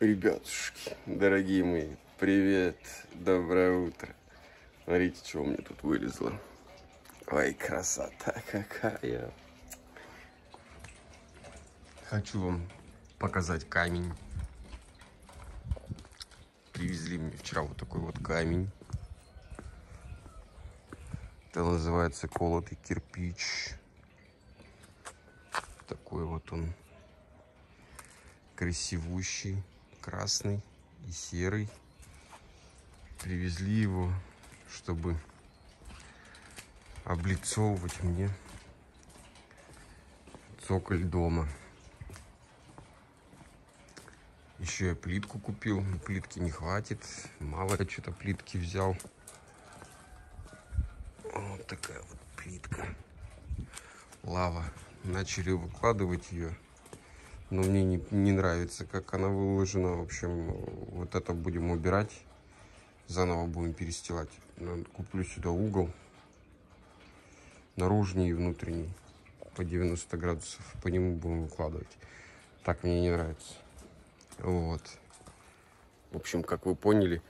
Ребятушки, дорогие мои, привет, доброе утро. Смотрите, что у меня тут вылезло. Ой, красота какая. Хочу вам показать камень. Привезли мне вчера вот такой вот камень. Это называется колотый кирпич. Такой вот он красивущий. Красный и серый. Привезли его, чтобы облицовывать мне цоколь дома. Еще я плитку купил, но плитки не хватит. Мало я что-то плитки взял. Вот такая вот плитка. Лава. Начали выкладывать ее. Но мне не нравится, как она выложена. В общем, вот это будем убирать. Заново будем перестилать. Куплю сюда угол. Наружный и внутренний. По 90 градусов. По нему будем выкладывать. Так мне не нравится. Вот. В общем, как вы поняли,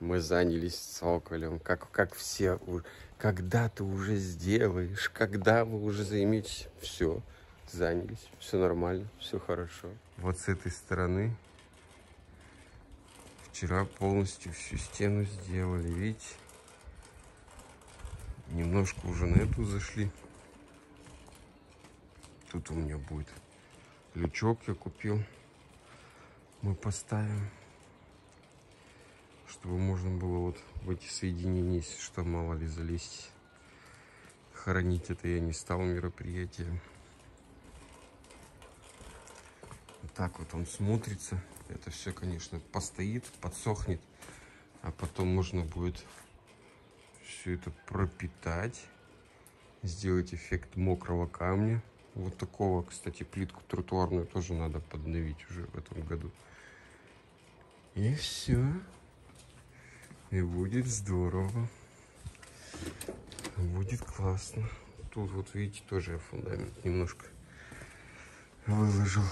мы занялись цоколем. Как все. Когда ты уже сделаешь? Когда вы уже займетесь? Все. Занялись, все нормально, все хорошо. Вот с этой стороны вчера полностью всю стену сделали, видите? Немножко уже на эту зашли. Тут у меня будет лючок, я купил. Мы поставим, чтобы можно было вот в эти соединения, если что, мало ли залезть. Хоронить это я не стал мероприятием. Так вот он смотрится. Это все, конечно, постоит, подсохнет, а потом можно будет все это пропитать, сделать эффект мокрого камня. Вот такого, кстати, плитку тротуарную тоже надо подновить уже в этом году. И все. И будет здорово. Будет классно. Тут вот, видите, тоже я фундамент немножко выложил.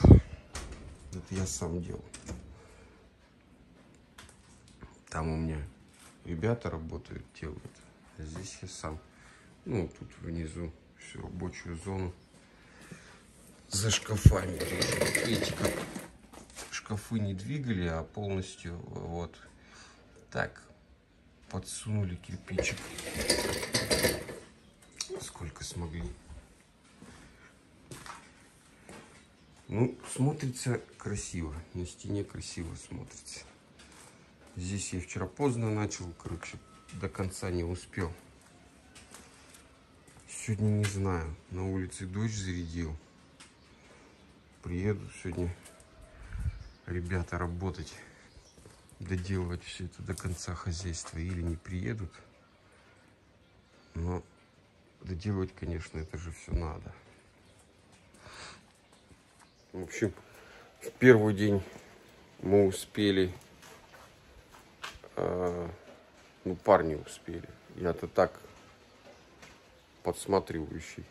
Это я сам делал. Там у меня ребята работают, делают. А здесь я сам. Ну, тут внизу всю рабочую зону. За шкафами. Видите, как шкафы не двигали, а полностью вот так подсунули кирпичик. Сколько смогли. Ну, смотрится красиво. На стене красиво смотрится. Здесь я вчера поздно начал, короче, до конца не успел. Сегодня не знаю. На улице дождь зарядил. Приеду сегодня, ребята, работать. Доделывать все это до конца хозяйства. Или не приедут. Но доделывать, конечно, это же все надо. В общем, в первый день мы успели, ну, парни успели. Я-то так подсматривающий.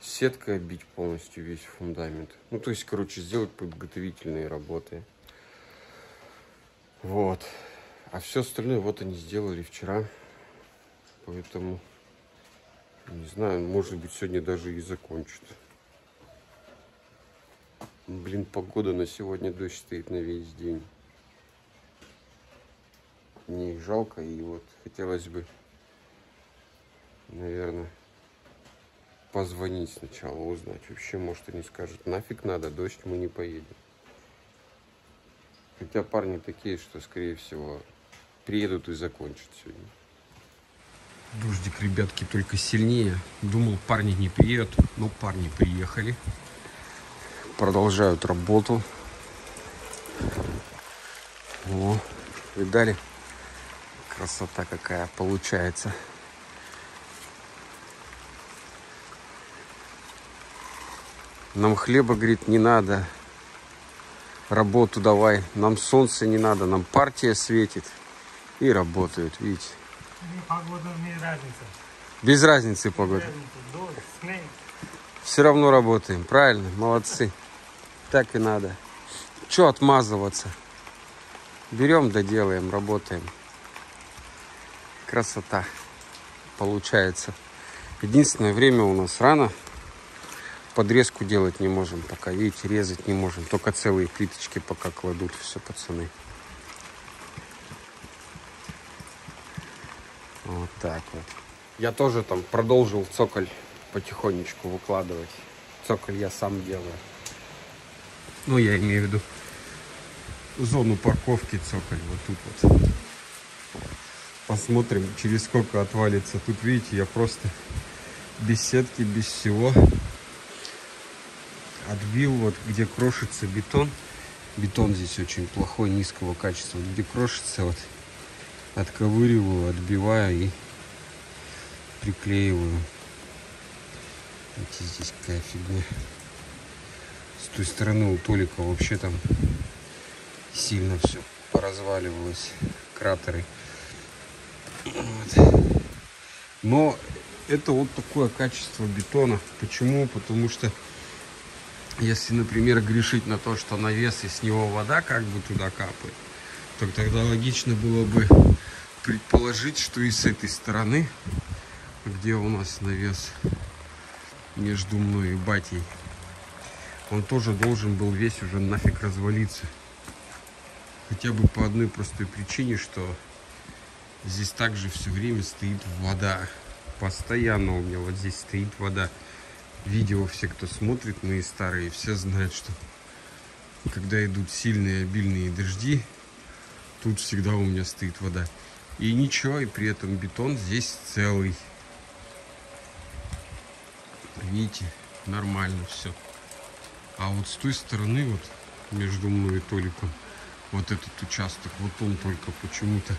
Сеткой обить полностью весь фундамент. Ну, то есть, короче, сделать подготовительные работы. Вот. А все остальное вот они сделали вчера. Поэтому, не знаю, может быть, сегодня даже и закончат. Блин, погода на сегодня, дождь стоит на весь день. Мне их жалко, и вот хотелось бы, наверное, позвонить сначала, узнать. Вообще, может, они скажут, нафиг надо, дождь, мы не поедем. Хотя парни такие, что, скорее всего, приедут и закончат сегодня. Дождик, ребятки, только сильнее. Думал, парни не приедут, но парни приехали. Продолжают работу. О, видали? Красота какая получается. Нам хлеба, говорит, не надо. Работу давай. Нам солнце не надо. Нам партия светит. И работают, видите? Погода не разница. Без разницы погода. Все равно работаем. Правильно? Молодцы. Так и надо. Че отмазываться? Берем, доделаем, работаем. Красота получается. Единственное, время у нас рано. Подрезку делать не можем пока. Видите, резать не можем. Только целые плиточки пока кладут. Все, пацаны. Вот так вот. Я тоже там продолжил цоколь потихонечку выкладывать. Цоколь я сам делаю. Ну, я имею в виду зону парковки цоколь. Вот тут вот. Посмотрим, через сколько отвалится. Тут, видите, я просто без сетки, без всего отбил. Вот где крошится бетон. Бетон здесь очень плохой, низкого качества. Где крошится, вот отковыриваю, отбиваю и приклеиваю. Видите, здесь какая фигня. С той стороны у Толика вообще там сильно все поразваливалось. Кратеры. Вот. Но это вот такое качество бетона. Почему? Потому что если, например, грешить на то, что навес и с него вода как бы туда капает, то тогда логично было бы предположить, что и с этой стороны, где у нас навес между мной и батей, он тоже должен был весь уже нафиг развалиться. Хотя бы по одной простой причине, что здесь также все время стоит вода. Постоянно у меня вот здесь стоит вода. Видео все, кто смотрит, мои старые, все знают, что когда идут сильные обильные дожди, тут всегда у меня стоит вода. И ничего, и при этом бетон здесь целый. Видите, нормально все. А вот с той стороны, вот между мной и Толиком, вот этот участок, вот он только почему-то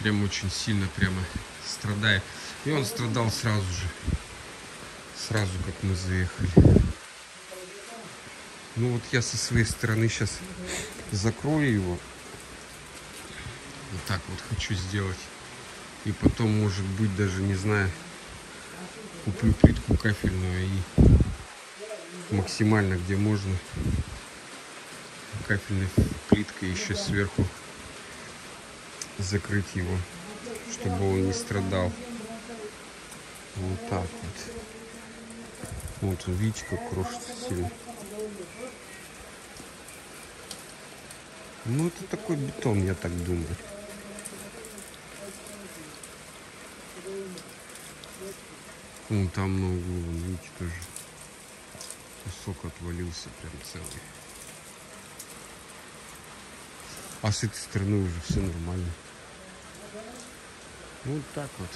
прям очень сильно прямо страдает. И он страдал сразу же. Сразу, как мы заехали. Ну вот я со своей стороны сейчас закрою его. Вот так вот хочу сделать. И потом, может быть, даже, не знаю, куплю плитку кафельную и максимально, где можно, кафельной плиткой еще сверху закрыть его, чтобы он не страдал. Вот так вот. Вот он, видите, как крошится сильно. Ну, это такой бетон, я так думаю. Вон там на углу, вон, видите, тоже кусок отвалился прям целый. А с этой стороны уже все нормально. Вот так вот.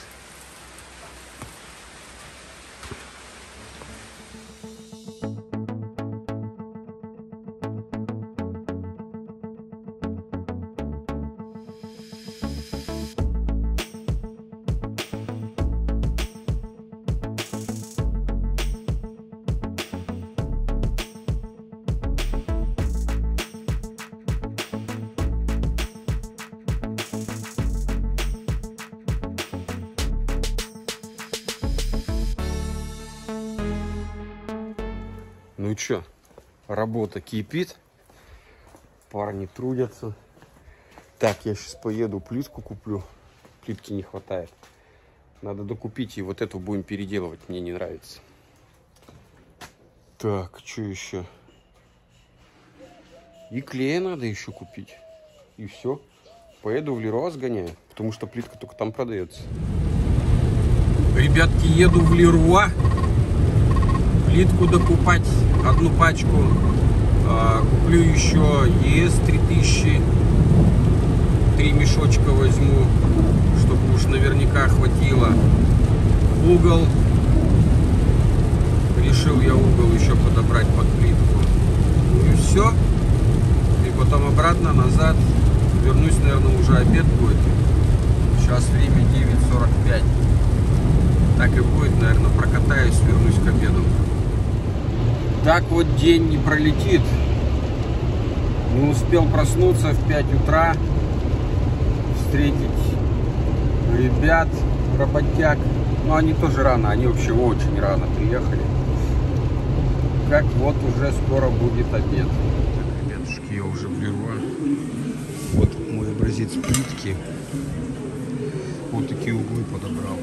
Ну чё, работа кипит, парни трудятся. Так, я сейчас поеду плитку куплю, плитки не хватает. Надо докупить, и вот эту будем переделывать, мне не нравится. Так, что еще? И клея надо еще купить, и все. Поеду в Леруа сгоняю, потому что плитка только там продается. Ребятки, еду в Леруа. Плитку докупать, одну пачку. Куплю еще ЕС 3000. 3 мешочка возьму, чтобы уж наверняка хватило. Угол. Решил я угол еще подобрать под плитку. Ну и все. И потом обратно, назад. Вернусь, наверное, уже обед будет. Сейчас время 9:45. Так и будет, наверное, прокатаюсь, вернусь к обеду. Так вот день не пролетит. Не успел проснуться в 5 утра, встретить ребят, работяг. Но они тоже рано, они вообще очень рано приехали. Как вот уже скоро будет обед. Так, ребятушки, здорово. Вот мой образец плитки. Вот такие углы подобрал.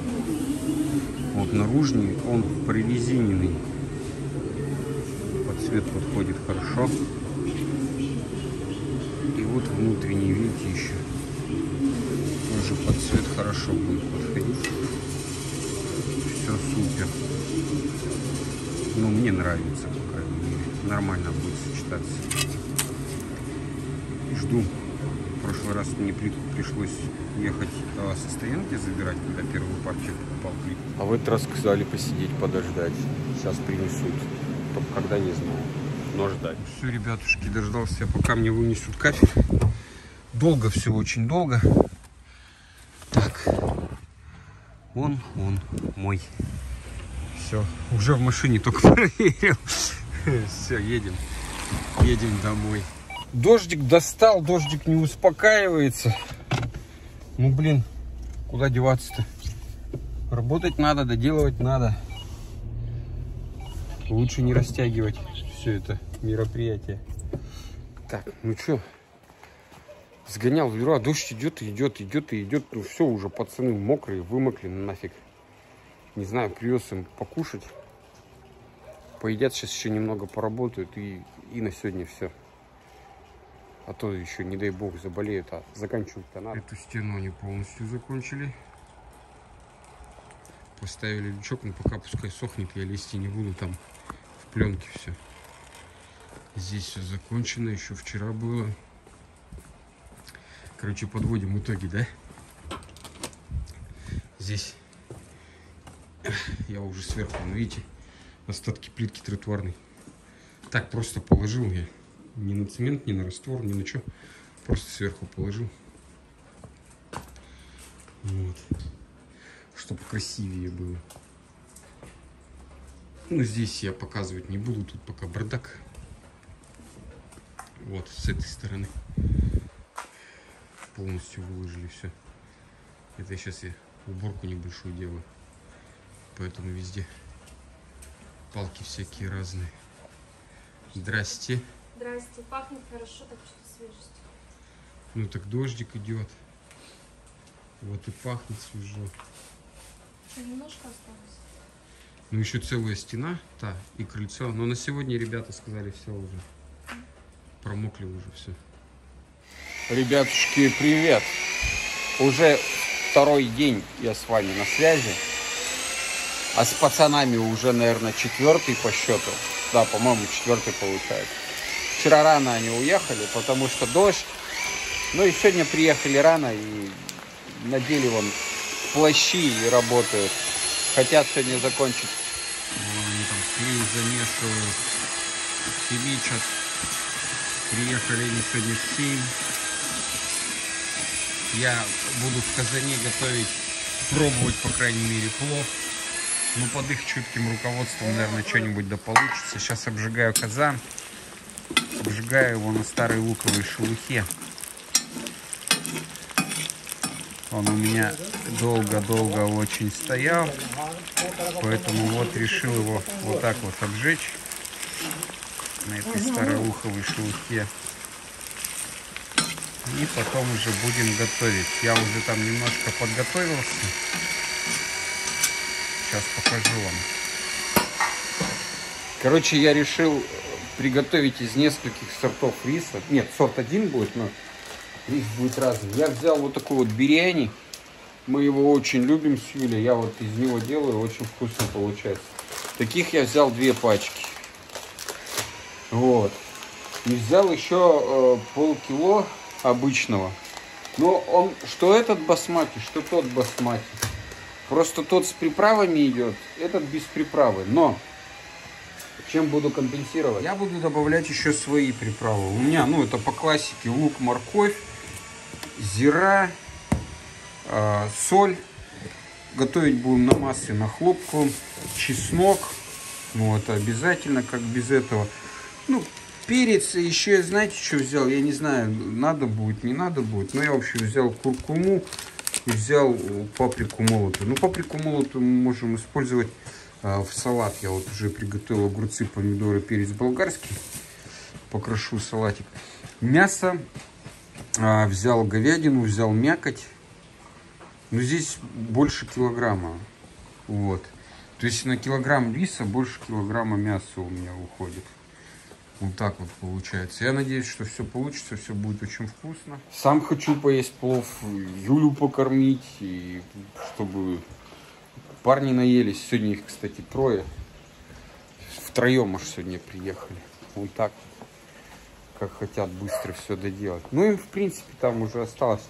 Вот наружный, он прорезиненный. Под цвет подходит хорошо. И вот внутренний, видите, еще. Тоже под цвет хорошо будет подходить. Все супер. Ну, мне нравится, по крайней мере. Нормально будет сочетаться. Жду. В прошлый раз мне плитку пришлось ехать со стоянки забирать, когда первый папчик попал плитку. А в этот раз сказали посидеть, подождать. Сейчас принесут. Только когда, не знаю. Но ждать. Все, ребятушки, дождался, пока мне вынесут кафель. Долго все, очень долго. Так. Он мой. Все, уже в машине только проверил. Все, едем. Едем домой. Дождик достал, дождик не успокаивается. Ну, блин, куда деваться-то? Работать надо, доделывать надо. Лучше не растягивать все это мероприятие. Так, ну что? Сгонял в бюро, дождь идет, идет, идет, идет. Ну, все уже, пацаны мокрые, вымокли нафиг. Не знаю, привез им покушать. Поедят, сейчас еще немного поработают и на сегодня все. А то еще, не дай бог, заболеют, а заканчивать-то надо. Эту стену они полностью закончили. Поставили лючок, но пока пускай сохнет, я листья не буду, там в пленке все. Здесь все закончено, еще вчера было. Короче, подводим итоги, да? Здесь... Я уже сверху, ну, видите, остатки плитки тротуарной. Так просто положил я. Ни на цемент, ни на раствор, ни на что. Просто сверху положил. Вот. Чтобы красивее было. Ну, здесь я показывать не буду. Тут пока бардак. Вот, с этой стороны. Полностью выложили все. Это сейчас я уборку небольшую делаю. Поэтому везде палки всякие разные. Здрасте. Здрасте. Пахнет хорошо, так что свежесть. Ну так дождик идет. Вот и пахнет свежо. Что, немножко осталось? Ну еще целая стена, та, и крыльцо. Но на сегодня ребята сказали, все уже. Промокли уже все. Ребятушки, привет. Уже второй день я с вами на связи. А с пацанами уже, наверное, четвертый по счету. Да, по-моему, четвертый получается. Вчера рано они уехали, потому что дождь. Ну и сегодня приехали рано и надели вон плащи и работают. Хотят сегодня закончить. Ну, они там клей замешивают. Химичат. Приехали они сегодня в 7. Я буду в казане готовить, пробовать, по крайней мере, плов. Ну, под их чутким руководством, наверное, что-нибудь да получится. Сейчас обжигаю казан. Обжигаю его на старой луковой шелухе. Он у меня долго-долго очень стоял. Поэтому вот решил его вот так вот обжечь. На этой старой луковой шелухе. И потом уже будем готовить. Я уже там немножко подготовился. Сейчас покажу вам. Короче, я решил приготовить из нескольких сортов риса. Нет, сорт один будет, но рис будет разный. Я взял вот такой вот биряни. Мы его очень любим с Юлей. Я вот из него делаю, очень вкусно получается. Таких я взял 2 пачки. Вот. И взял еще полкило обычного. Но он, что этот басмати, что тот басмати. Просто тот с приправами идет, этот без приправы. Но чем буду компенсировать? Я буду добавлять еще свои приправы. У меня, ну, это по классике лук, морковь, зира, соль. Готовить будем на масле, на хлопковом. Чеснок. Ну, это обязательно, как без этого. Ну, перец. Еще, знаете, что взял? Я не знаю, надо будет, не надо будет. Но я, в общем, взял куркуму. И взял паприку молотую. Ну, паприку молотую мы можем использовать в салат. Я вот уже приготовил огурцы, помидоры, перец болгарский. Покрошу салатик. Мясо. Взял говядину, взял мякоть. Но здесь больше килограмма. Вот. То есть на килограмм риса больше килограмма мяса у меня уходит. Вот так вот получается. Я надеюсь, что все получится, все будет очень вкусно. Сам хочу поесть плов, Юлю покормить, и чтобы парни наелись. Сегодня их, кстати, трое. Втроем аж сегодня приехали. Вот так, как хотят быстро все доделать. Ну и, в принципе, там уже осталось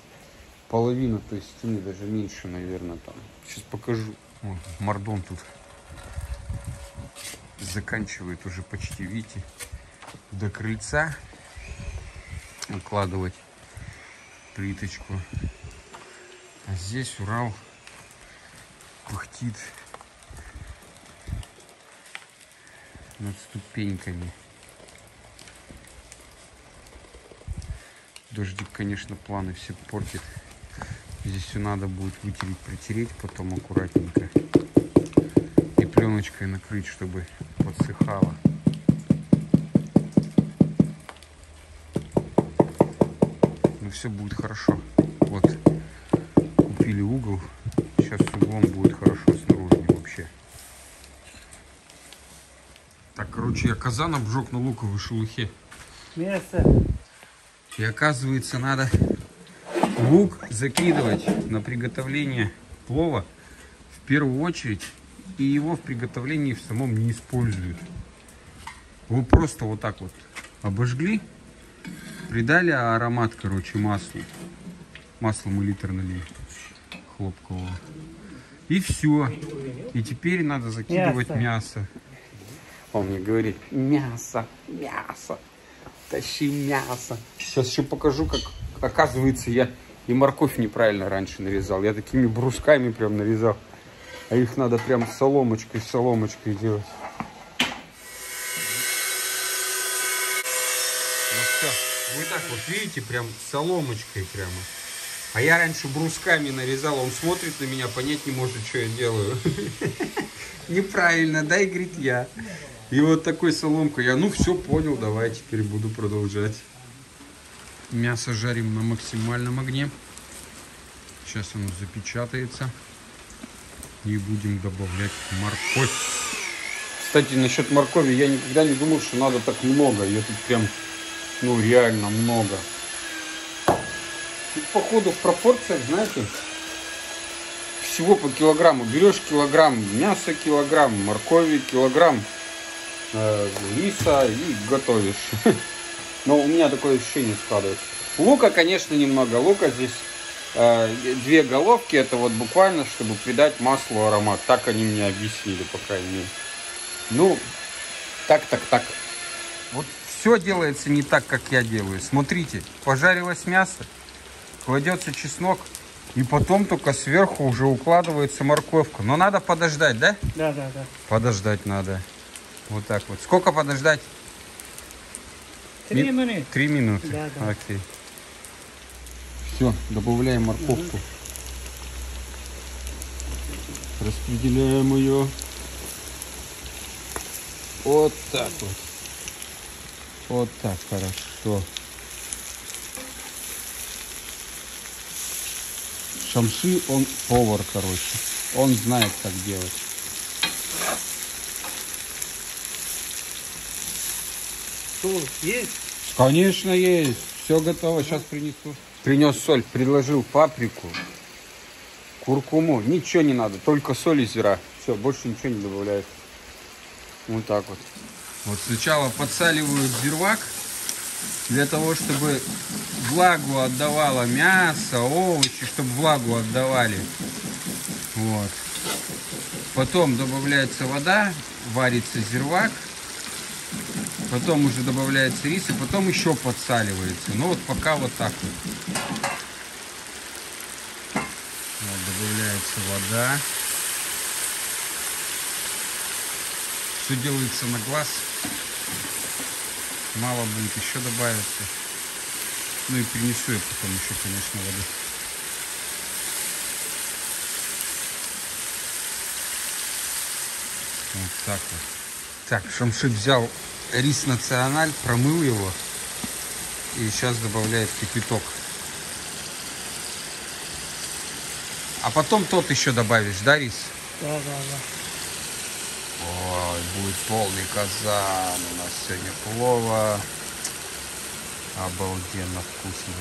половина, то есть стены, даже меньше, наверное, там. Сейчас покажу. Вот, мордон тут заканчивает уже почти, видите, до крыльца укладывать плиточку. А здесь Урал пыхтит над ступеньками. Дождик, конечно, планы все портит. Здесь все надо будет вытереть, протереть потом аккуратненько. И пленочкой накрыть, чтобы подсыхало. Но все будет хорошо. Вот, купили угол. Сейчас с углом будет хорошо, снаружи вообще. Так, короче, я казан обжег на луковой шелухе. Мясо. И оказывается, надо лук закидывать на приготовление плова в первую очередь. И его в приготовлении в самом не используют. Его просто вот так вот обожгли, придали аромат, короче, маслу. Масло мы литр налили хлопкового. И все. И теперь надо закидывать мясо. Он мне говорит: мясо, мясо, тащи мясо. Сейчас еще покажу, как оказывается, я и морковь неправильно раньше нарезал. Я такими брусками прям нарезал. А их надо прям соломочкой делать. Ну все, вот так вот, видите, прям соломочкой прямо. А я раньше брусками нарезал. Он смотрит на меня, понять не может, что я делаю. Неправильно, да, и говорит, я. И вот такой соломкой. Я, ну все, понял, давай, теперь буду продолжать. Мясо жарим на максимальном огне. Сейчас оно запечатается. И будем добавлять морковь. Кстати, насчет моркови. Я никогда не думал, что надо так много. Ее тут прям, ну, реально много. Тут, походу, в пропорциях, знаете, всего по килограмму. Берешь килограмм мяса, килограмм моркови, килограмм риса и готовишь. Но у меня такое ощущение складывается. Лука, конечно, немного. Лука здесь две головки. Это вот буквально, чтобы придать маслу аромат. Так они мне объяснили, по крайней мере. Ну, так. Вот все делается не так, как я делаю. Смотрите, пожарилось мясо, кладется чеснок, и потом только сверху уже укладывается морковка. Но надо подождать, да? Да. Подождать надо. Вот так вот. Сколько подождать? 3 минуты. 3 минуты. Да. Окей. Все, добавляем морковку. Распределяем ее. Вот так вот. Вот так хорошо. Шамши, он повар, короче. Он знает, как делать. Есть? Конечно, есть. Все готово. Сейчас принесу. Принес соль, предложил паприку, куркуму. Ничего не надо, только соль и зира. Все, больше ничего не добавляет. Вот так вот. Вот сначала подсаливают зирвак, для того, чтобы влагу отдавало мясо, овощи, чтобы влагу отдавали. Вот. Потом добавляется вода, варится зирвак. Потом уже добавляется рис, и потом еще подсаливается. Но вот пока вот так вот. Вот добавляется вода. Все делается на глаз. Мало будет, еще добавится. Ну и принесу я потом еще, конечно, воды. Вот так вот. Так, Шамшит взял рис националь, промыл его и сейчас добавляет кипяток. А потом тот еще добавишь, да, рис? Да, да, да. Ой, будет полный казан у нас сегодня плова. Обалденно вкусно.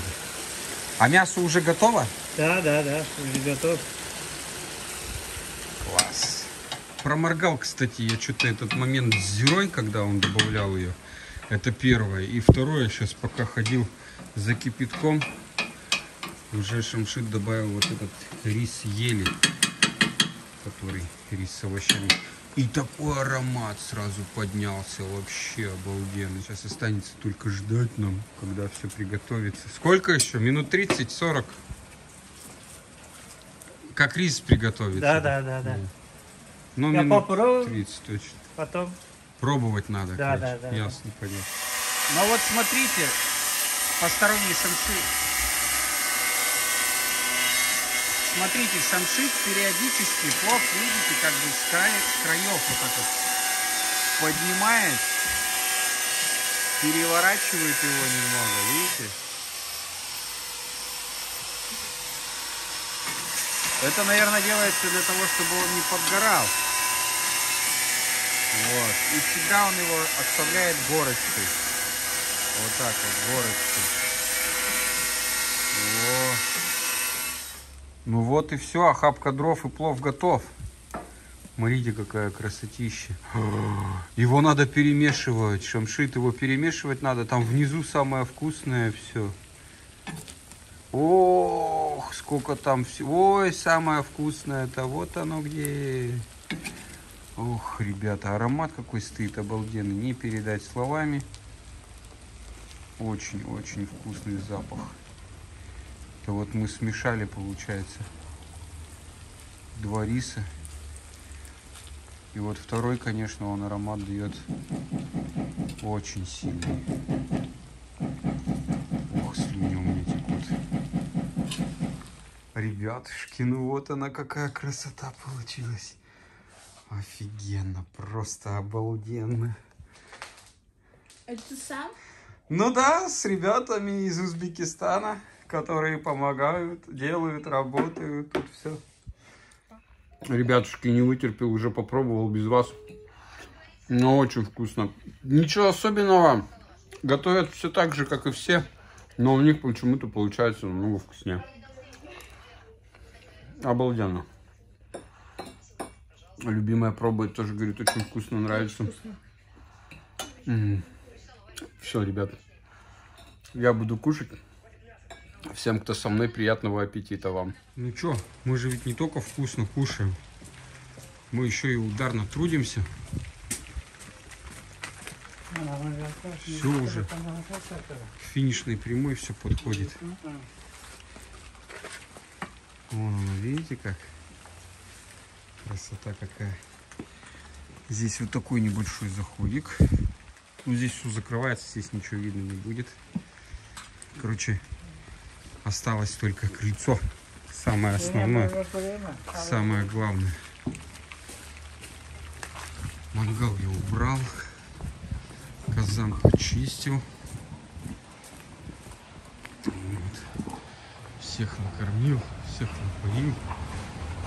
А мясо уже готово? Да, да, да, уже готов. Класс. Проморгал, кстати, я что-то этот момент с зирой, когда он добавлял ее. Это первое. И второе, сейчас пока ходил за кипятком, уже Шамшид добавил вот этот рис ели, который рис с овощами. И такой аромат сразу поднялся, вообще обалденно. Сейчас останется только ждать нам, когда все приготовится. Сколько еще? Минут 30-40? Как рис приготовится? Да, да, да, да. Ну, я минут попробую, 30 точно. Потом. Пробовать надо, да, короче. Да, да, ясно, да. Понятно. Но вот смотрите, посторонний Шамшид. Смотрите, Шамшид периодически плов, видите, как бы с краев вот этот поднимает, переворачивает его немного, видите? Это, наверное, делается для того, чтобы он не подгорал. Вот. И всегда он его оставляет горочкой. Вот так вот, горочкой. Вот. Ну вот и все, охапка дров и плов готов. Смотрите, какая красотища. Его надо перемешивать. Шамшид, его перемешивать надо. Там внизу самое вкусное все. Ох, сколько там всего. Ой, самое вкусное-то вот оно где. Ох, ребята, аромат какой стоит обалденный. Не передать словами. Очень-очень вкусный запах. Вот мы смешали, получается, два риса. И вот второй, конечно, он аромат дает очень сильный. Ох, слюни у меня текут. Ребятушки, ну вот она какая красота получилась. Офигенно, просто обалденно. Это ты сам? Ну да, с ребятами из Узбекистана, которые помогают, делают, работают, тут все. Ребятушки, не вытерпел, уже попробовал без вас. Но очень вкусно. Ничего особенного. Готовят все так же, как и все. Но у них почему-то получается намного вкуснее. Обалденно. Любимая пробует, тоже говорит, очень вкусно, нравится. Все, ребят. Я буду кушать. Всем, кто со мной, приятного аппетита вам. Ну чё, мы же ведь не только вкусно кушаем, мы еще и ударно трудимся. Все уже, к финишной прямой все подходит. Вон, видите как? Красота какая. Здесь вот такой небольшой заходик. Ну, здесь все закрывается, здесь ничего видно не будет. Короче... Осталось только крыльцо, самое основное, самое главное. Мангал я убрал, казан почистил. Вот. Всех накормил, всех напоил.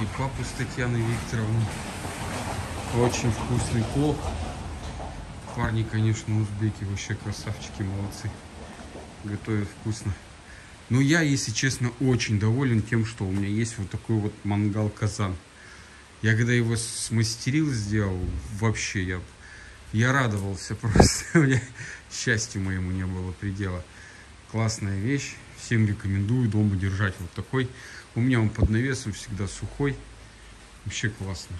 И папу с Татьяной Викторовной. Очень вкусный плов. Парни, конечно, узбеки, вообще красавчики, молодцы. Готовят вкусно. Но я, если честно, очень доволен тем, что у меня есть вот такой вот мангал-казан. Я когда его смастерил, сделал, вообще я радовался просто. У меня, счастью моему не было предела. Классная вещь. Всем рекомендую дома держать вот такой. У меня он под навесом всегда сухой. Вообще классно.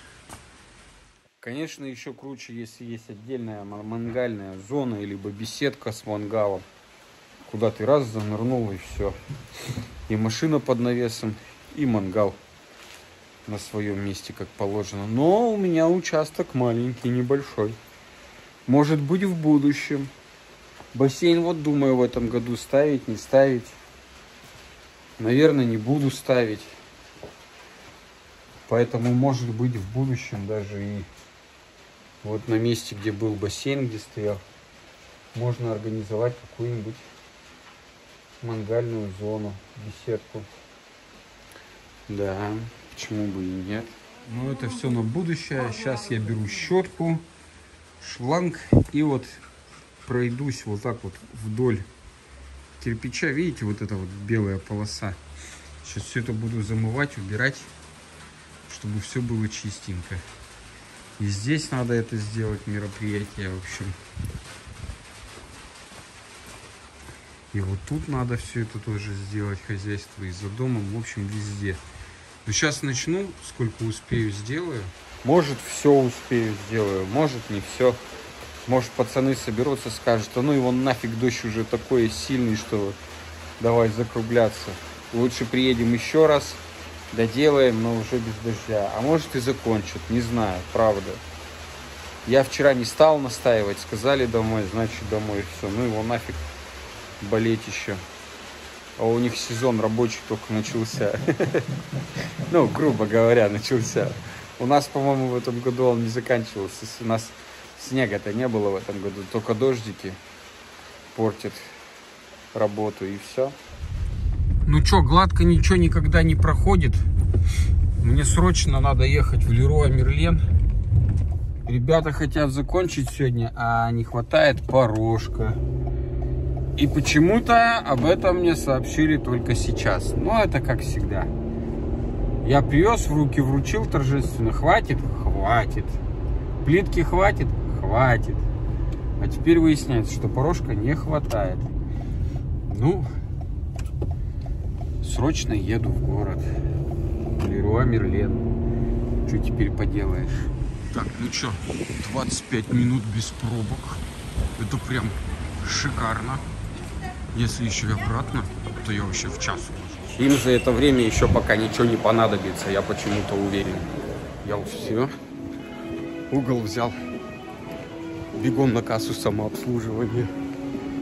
Конечно, еще круче, если есть отдельная мангальная зона, либо беседка с мангалом. Куда ты раз занырнул, и все. И машина под навесом, и мангал на своем месте, как положено. Но у меня участок маленький, небольшой. Может быть, в будущем. Бассейн, вот думаю, в этом году ставить, не ставить. Наверное, не буду ставить. Поэтому, может быть, в будущем даже и вот на месте, где был бассейн, где стоял, можно организовать какую-нибудь мангальную зону, беседку. Да, почему бы и нет. Но это все на будущее. Сейчас я беру щетку, шланг и вот пройдусь вот так вот вдоль кирпича. Видите, вот эта вот белая полоса. Сейчас все это буду замывать, убирать, чтобы все было чистенько. И здесь надо это сделать мероприятие, в общем. И вот тут надо все это тоже сделать, хозяйство, и за домом, в общем, везде. Но сейчас начну, сколько успею, сделаю. Может, все успею, сделаю, может, не все. Может, пацаны соберутся, скажут, а ну его нафиг, дождь уже такой сильный, что давай закругляться. Лучше приедем еще раз, доделаем, но уже без дождя. А может, и закончат, не знаю, правда. Я вчера не стал настаивать, сказали домой, значит, домой, и все, ну его нафиг. Болеть еще, а у них сезон рабочий только начался. Ну, грубо говоря, начался. У нас, по-моему, в этом году он не заканчивался. У нас снега-то не было в этом году, только дождики портят работу, и все. Ну что, гладко ничего никогда не проходит. Мне срочно надо ехать в Леруа Мерлен. Ребята хотят закончить сегодня, а не хватает порожка. И почему-то об этом мне сообщили только сейчас. Но это как всегда. Я привез, в руки вручил торжественно. Хватит? Хватит. Плитки хватит? Хватит. А теперь выясняется, что порошка не хватает. Ну, срочно еду в город. Леруа Мерлен. Что теперь поделаешь? Так, ну что, 25 минут без пробок. Это прям шикарно. Если еще и обратно, то я вообще в час. Им за это время еще пока ничего не понадобится, я почему-то уверен. Я уж все. Угол взял. Бегом на кассу самообслуживания.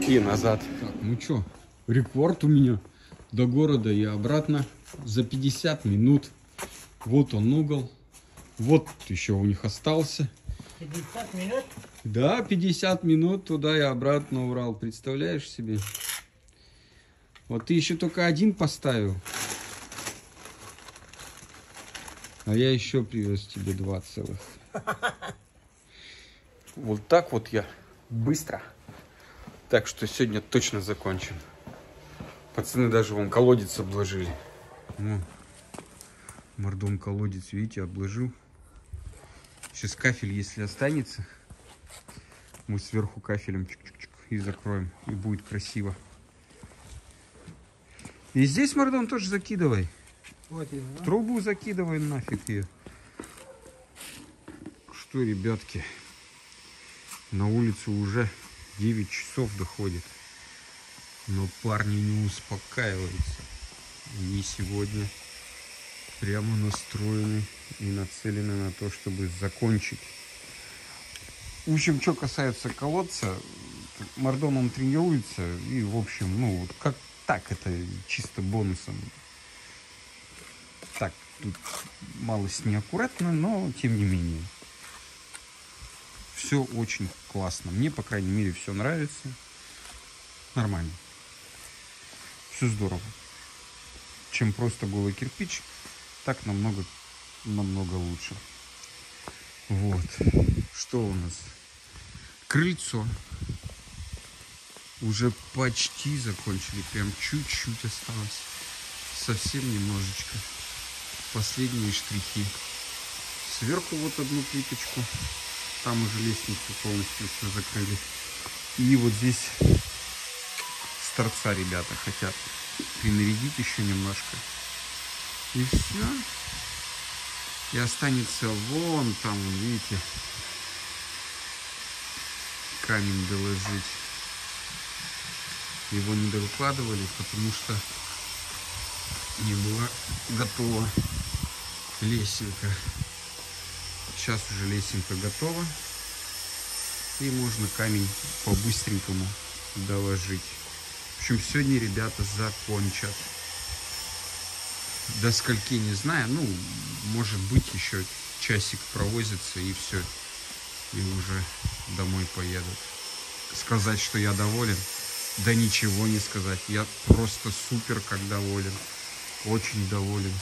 И назад. Так, ну что, рекорд у меня. До города и обратно за 50 минут. Вот он угол. Вот еще у них остался. 50 минут? Да, 50 минут туда и обратно Урал. Представляешь себе? Вот ты еще только один поставил. А я еще привез тебе 2 целых. Вот так вот я быстро. Так что сегодня точно закончим. Пацаны даже вон колодец обложили. О, мордом колодец, видите, обложил. Сейчас кафель, если останется, мы сверху кафелем чик-чик-чик и закроем. И будет красиво. И здесь мордом тоже закидывай. Вот и, да? Трубу закидывай нафиг ее. Что, ребятки, на улицу уже 9 часов доходит. Но парни не успокаиваются. Они сегодня прямо настроены и нацелены на то, чтобы закончить. В общем, что касается колодца, мордом он тренируется. И, в общем, ну, вот как так, это чисто бонусом. Так, тут малость неаккуратно, но тем не менее. Все очень классно. Мне, по крайней мере, все нравится. Нормально. Все здорово. Чем просто голый кирпич, так намного лучше. Вот что у нас, крыльцо уже почти закончили, прям чуть-чуть осталось, совсем немножечко, последние штрихи. Сверху вот одну плиточку, там уже лестницу полностью все закрыли. И вот здесь с торца ребята хотят принарядить еще немножко, и все. И останется вон там, видите, камень доложить. Его не докладывали, потому что не была готова лесенка. Сейчас уже лесенка готова. И можно камень по-быстренькому доложить. В общем, сегодня ребята закончат. До скольки, не знаю, ну, может быть, еще часик провозится, и все, и уже домой поедут. Сказать, что я доволен, Да ничего не сказать. Я просто супер как доволен. Очень доволен.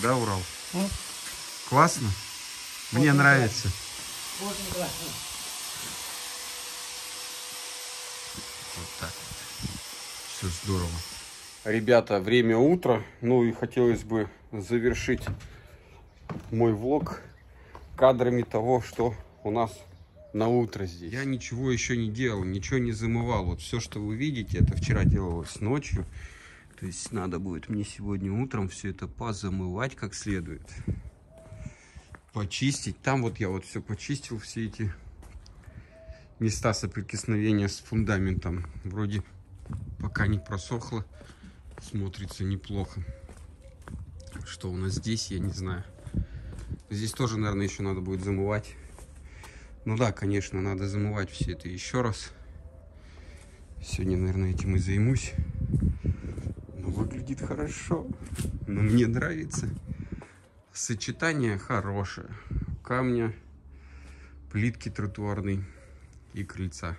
Да, Урал? Ну, классно? Мне нравится. Очень классно. Вот так вот. Все здорово. Ребята, время утра. Ну и хотелось бы завершить мой влог кадрами того, что у нас на утро здесь. Я ничего еще не делал, ничего не замывал. Вот все, что вы видите, это вчера делалось ночью. То есть надо будет мне сегодня утром все это позамывать как следует. Почистить. Там вот я вот все почистил, все эти места соприкосновения с фундаментом. Вроде пока не просохло. Смотрится неплохо. Что у нас здесь, я не знаю. Здесь тоже, наверное, еще надо будет замывать. Ну да, конечно, надо замывать все это еще раз. Сегодня, наверное, этим и займусь. Но выглядит хорошо. Но мне нравится. Сочетание хорошее. Камня, плитки тротуарной и крыльца.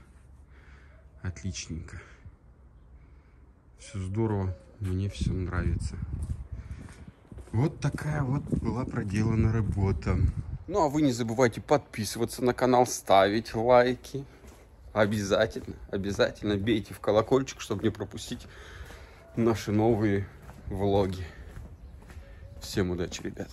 Отличненько. Все здорово. Мне все нравится. Вот такая вот была проделана работа. Ну, а вы не забывайте подписываться на канал, ставить лайки. Обязательно, обязательно бейте в колокольчик, чтобы не пропустить наши новые влоги. Всем удачи, ребят.